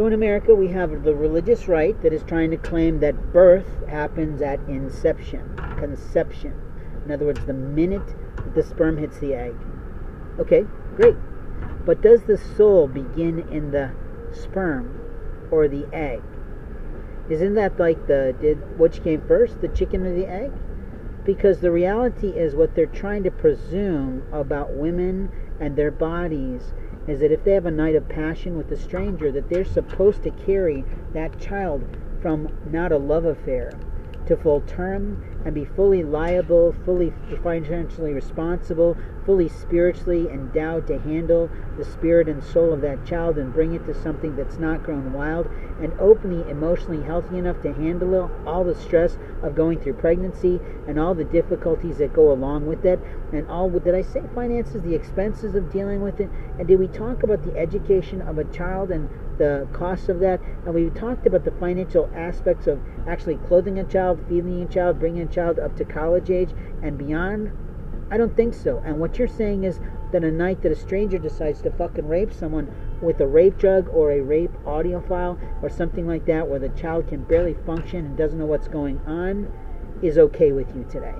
So in America, we have the religious right that is trying to claim that birth happens at inception, conception. In other words, the minute that the sperm hits the egg. Okay, great. But does the soul begin in the sperm or the egg? Isn't that like which came first, the chicken or the egg? Because the reality is what they're trying to presume about women and their bodies is that if they have a night of passion with a stranger, that they're supposed to carry that child from not a love affair to full term and be fully liable, fully financially responsible, fully spiritually endowed to handle the spirit and soul of that child and bring it to something that's not grown wild, and openly emotionally healthy enough to handle all the stress of going through pregnancy and all the difficulties that go along with it, and all, did I say finances, the expenses of dealing with it, and did we talk about the education of a child and the cost of that? And we talked about the financial aspects of actually clothing a child, feeding a child, bringing a child up to college age and beyond. I don't think so. And what you're saying is that a night that a stranger decides to fucking rape someone with a rape drug or a rape audio file or something like that, where the child can barely function and doesn't know what's going on, is okay with you today.